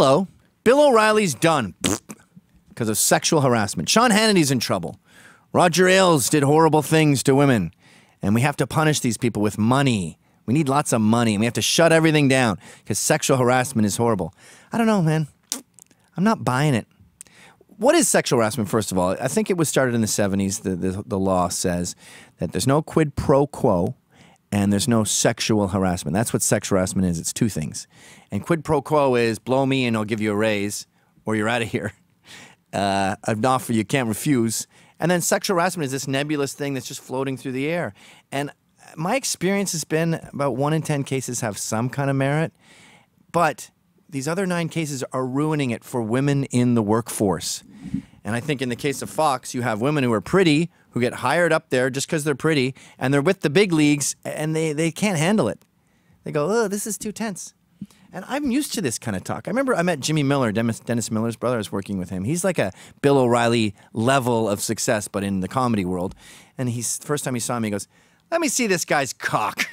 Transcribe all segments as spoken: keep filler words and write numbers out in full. Hello, Bill O'Reilly's done because of sexual harassment. Sean Hannity's in trouble. Roger Ailes did horrible things to women. And we have to punish these people with money. We need lots of money. And we have to shut everything down because sexual harassment is horrible. I don't know, man. I'm not buying it. What is sexual harassment, first of all? I think it was started in the seventies. The, the, the law says that there's no quid pro quo and there's no sexual harassment. That's what sexual harassment is. It's two things. And quid pro quo is blow me and I'll give you a raise or you're out of here. Uh, an offer you can't refuse. And then sexual harassment is this nebulous thing that's just floating through the air. And my experience has been about one in ten cases have some kind of merit, but these other nine cases are ruining it for women in the workforce. And I think in the case of Fox, you have women who are pretty, who get hired up there just because they're pretty, and they're with the big leagues, and they, they can't handle it. They go, oh, this is too tense. And I'm used to this kind of talk. I remember I met Jimmy Miller, Dennis Miller's brother. I was working with him. He's like a Bill O'Reilly level of success, but in the comedy world. And he's, first time he saw me, he goes, let me see this guy's cock.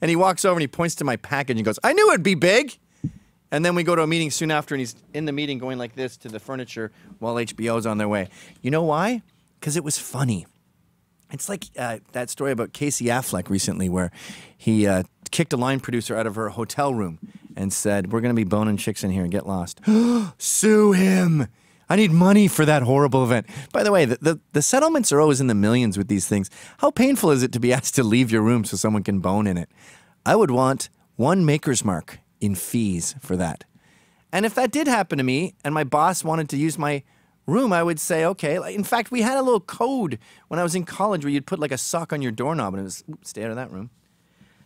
And he walks over and he points to my package and goes, I knew it'd be big. And then we go to a meeting soon after, and he's in the meeting going like this to the furniture while H B O's on their way. You know why? Because it was funny. It's like uh, that story about Casey Affleck recently where he uh, kicked a line producer out of her hotel room and said, we're going to be boning chicks in here and get lost. Sue him! I need money for that horrible event. By the way, the, the, the settlements are always in the millions with these things. How painful is it to be asked to leave your room so someone can bone in it? I would want one maker's mark in fees for that. And if that did happen to me and my boss wanted to use my room, I would say, okay. In fact, we had a little code when I was in college where you'd put like a sock on your doorknob and it was, oops, stay out of that room.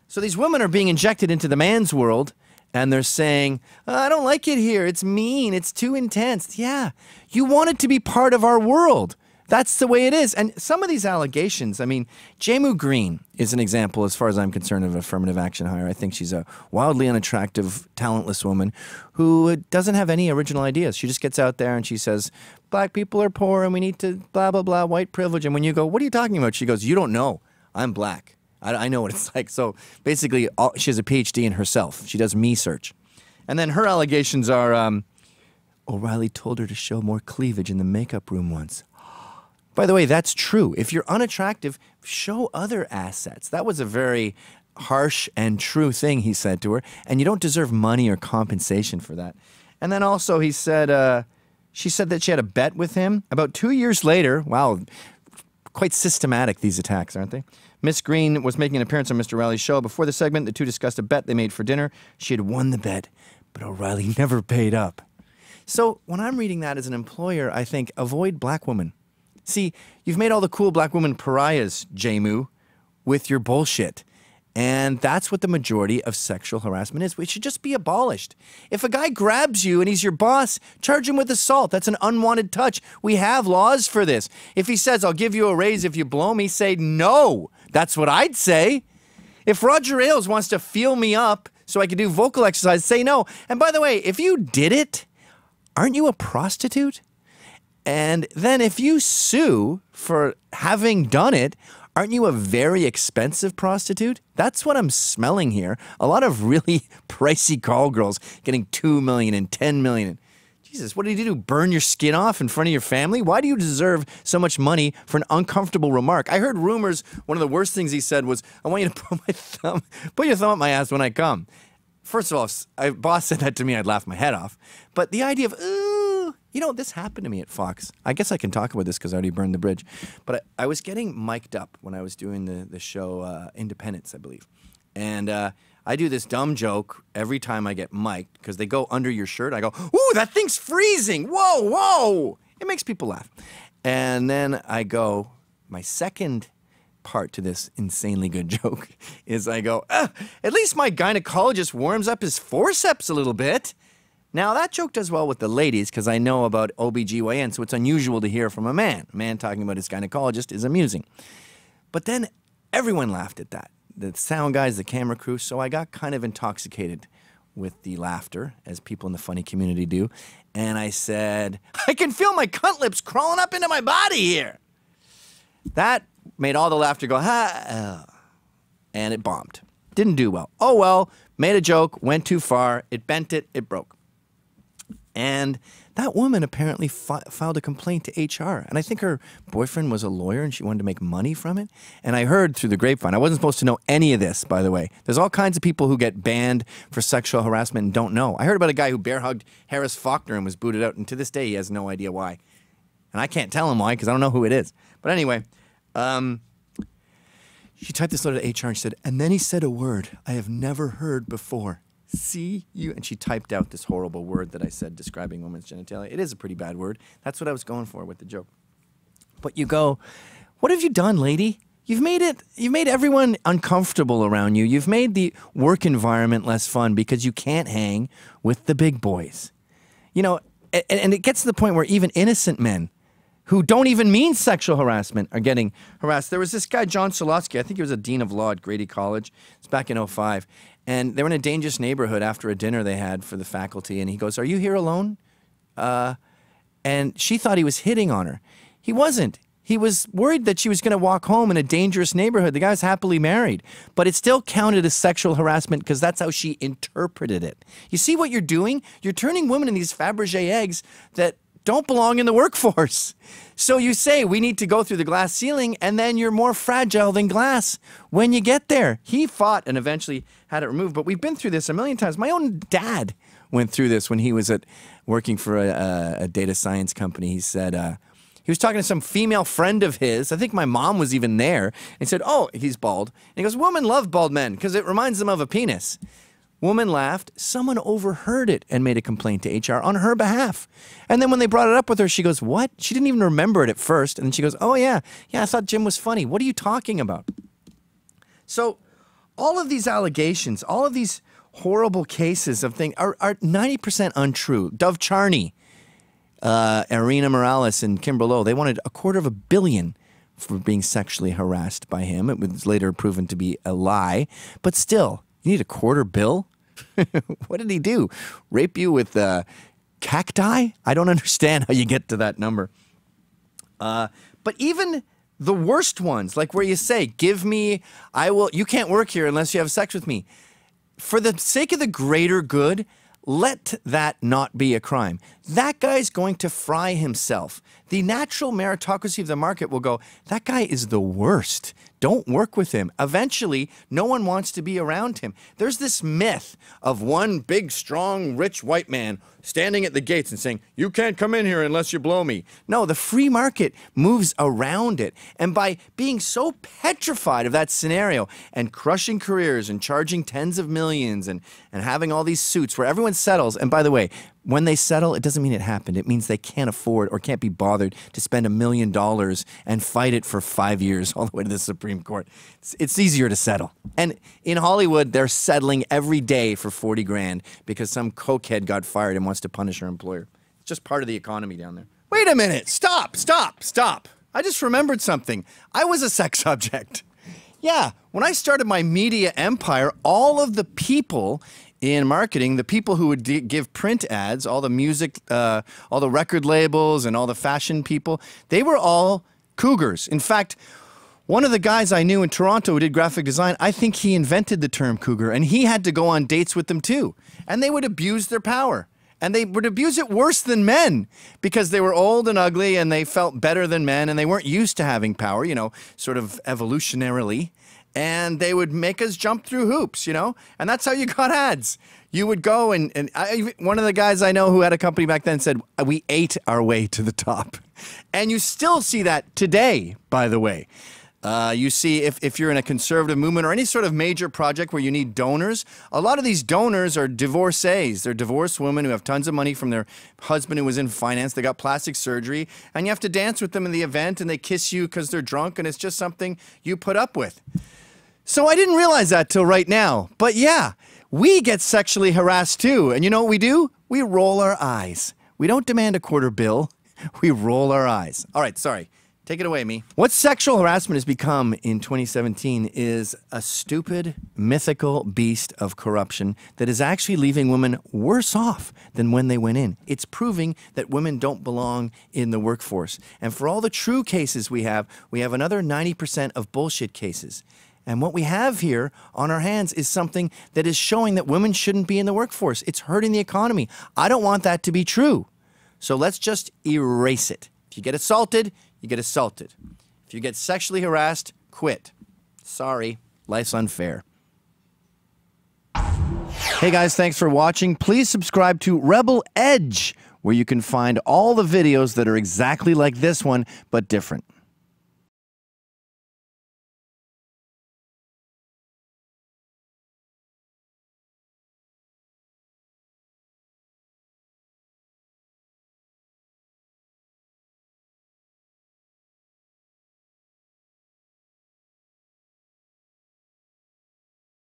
So these women are being injected into the man's world and they're saying, oh, I don't like it here. It's mean. It's too intense. Yeah. You want it to be part of our world. That's the way it is. And some of these allegations, I mean, Jehmu Greene is an example, as far as I'm concerned, of affirmative action hire. I think she's a wildly unattractive, talentless woman who doesn't have any original ideas. She just gets out there and she says, black people are poor and we need to blah, blah, blah, white privilege. And when you go, what are you talking about? She goes, you don't know. I'm black. I, I know what it's like. So basically, all, she has a P H D in herself. She does me search. And then her allegations are, um, O'Reilly told her to show more cleavage in the makeup room once. By the way, that's true. If you're unattractive, show other assets. That was a very harsh and true thing he said to her, and you don't deserve money or compensation for that. And then also he said, uh, she said that she had a bet with him. About two years later, wow, quite systematic these attacks, aren't they? Miss Green was making an appearance on Mister O'Reilly's show. Before the segment, the two discussed a bet they made for dinner. She had won the bet, but O'Reilly never paid up. So when I'm reading that as an employer, I think, avoid black women. See, you've made all the cool black women pariahs, Jehmu, with your bullshit. And that's what the majority of sexual harassment is. It should just be abolished. If a guy grabs you and he's your boss, charge him with assault. That's an unwanted touch. We have laws for this. If he says, I'll give you a raise if you blow me, say no. That's what I'd say. If Roger Ailes wants to feel me up so I can do vocal exercise, say no. And by the way, if you did it, aren't you a prostitute? And then if you sue for having done it, aren't you a very expensive prostitute? That's what I'm smelling here. A lot of really pricey call girls getting two million dollars and ten million dollars. Jesus, what did you do? Burn your skin off in front of your family? Why do you deserve so much money for an uncomfortable remark? I heard rumors one of the worst things he said was, I want you to put my thumb, put your thumb up my ass when I come. First of all, if a boss said that to me, I'd laugh my head off. But the idea of, ooh, you know, this happened to me at Fox. I guess I can talk about this because I already burned the bridge. But I, I was getting mic'd up when I was doing the, the show uh, Independence, I believe. And uh, I do this dumb joke every time I get mic'd because they go under your shirt. I go, ooh, that thing's freezing. Whoa, whoa. It makes people laugh. And then I go, my second part to this insanely good joke is I go, ah, at least my gynecologist warms up his forceps a little bit. Now, that joke does well with the ladies because I know about O B G Y N, so it's unusual to hear from a man. A man talking about his gynecologist is amusing. But then everyone laughed at that. The sound guys, the camera crew, so I got kind of intoxicated with the laughter, as people in the funny community do. And I said, I can feel my cunt lips crawling up into my body here. That made all the laughter go, ha, ah, and it bombed. Didn't do well. Oh well, made a joke, went too far, it bent it, it broke. And that woman apparently fi filed a complaint to H R. And I think her boyfriend was a lawyer and she wanted to make money from it. And I heard through the grapevine, I wasn't supposed to know any of this, by the way. There's all kinds of people who get banned for sexual harassment and don't know. I heard about a guy who bear hugged Harris Faulkner and was booted out. And to this day, he has no idea why. And I can't tell him why because I don't know who it is. But anyway, um, she typed this letter to H R and she said, and then he said a word I have never heard before. See you, and she typed out this horrible word that I said describing women's genitalia. It is a pretty bad word. That's what I was going for with the joke. But you go, what have you done, lady? You've made it, you've made everyone uncomfortable around you. You've made the work environment less fun because you can't hang with the big boys. You know, and, and it gets to the point where even innocent men who don't even mean sexual harassment are getting harassed. There was this guy, John Solowski, I think he was a dean of law at Grady College. It's back in oh five. And they were in a dangerous neighborhood after a dinner they had for the faculty. And he goes, are you here alone? Uh, and she thought he was hitting on her. He wasn't. He was worried that she was going to walk home in a dangerous neighborhood. The guy's happily married. But it still counted as sexual harassment because that's how she interpreted it. You see what you're doing? You're turning women into these Fabergé eggs that don't belong in the workforce. So you say we need to go through the glass ceiling, and then you're more fragile than glass when you get there. He fought and eventually had it removed, but we've been through this a million times. My own dad went through this when he was at working for a, a data science company. He said uh, he was talking to some female friend of his. I think my mom was even there. And he said, oh, he's bald. And he goes, women love bald men because it reminds them of a penis. Woman laughed. Someone overheard it and made a complaint to H R on her behalf. And then when they brought it up with her, she goes, what? She didn't even remember it at first. And then she goes, oh, yeah. Yeah, I thought Jim was funny. What are you talking about? So all of these allegations, all of these horrible cases of things are ninety percent untrue. Dove Charney, uh, Irina Morales, and Kim Berlow, they wanted a quarter of a billion for being sexually harassed by him. It was later proven to be a lie. But still, you need a quarter bill? What did he do? Rape you with uh, cacti? I don't understand how you get to that number. Uh, but even the worst ones, like where you say, give me, I will, you can't work here unless you have sex with me. For the sake of the greater good, let that not be a crime. That guy's going to fry himself. The natural meritocracy of the market will go, that guy is the worst. Don't work with him. Eventually, no one wants to be around him. There's this myth of one big, strong, rich white man standing at the gates and saying, you can't come in here unless you blow me. No, the free market moves around it. And by being so petrified of that scenario and crushing careers and charging tens of millions and, and having all these suits where everyone settles, and by the way, when they settle, it doesn't mean it happened. It means they can't afford or can't be bothered to spend a million dollars and fight it for five years all the way to the Supreme Court. It's, it's easier to settle. And in Hollywood, they're settling every day for forty grand because some cokehead got fired and wants to punish her employer. It's just part of the economy down there. Wait a minute. Stop, stop, stop. I just remembered something. I was a sex object. Yeah, when I started my media empire, all of the people in marketing, the people who would d give print ads, all the music, uh, all the record labels and all the fashion people, they were all cougars. In fact, one of the guys I knew in Toronto who did graphic design, I think he invented the term cougar, and he had to go on dates with them too. And they would abuse their power. And they would abuse it worse than men because they were old and ugly and they felt better than men and they weren't used to having power, you know, sort of evolutionarily. And they would make us jump through hoops, you know? And that's how you got ads. You would go and, and I, one of the guys I know who had a company back then said, we ate our way to the top. And you still see that today, by the way. Uh, you see, if, if you're in a conservative movement or any sort of major project where you need donors, a lot of these donors are divorcees. They're divorced women who have tons of money from their husband who was in finance. They got plastic surgery, and you have to dance with them in the event, and they kiss you because they're drunk, and it's just something you put up with. So I didn't realize that till right now. But yeah, we get sexually harassed too. And you know what we do? We roll our eyes. We don't demand a quarter bill. We roll our eyes. All right, sorry. Take it away, me. What sexual harassment has become in twenty seventeen is a stupid, mythical beast of corruption that is actually leaving women worse off than when they went in. It's proving that women don't belong in the workforce. And for all the true cases we have, we have another ninety percent of bullshit cases. And what we have here on our hands is something that is showing that women shouldn't be in the workforce. It's hurting the economy. I don't want that to be true. So let's just erase it. If you get assaulted, you get assaulted. If you get sexually harassed, quit. Sorry, life's unfair. Hey guys, thanks for watching. Please subscribe to Rebel Edge, where you can find all the videos that are exactly like this one, but different.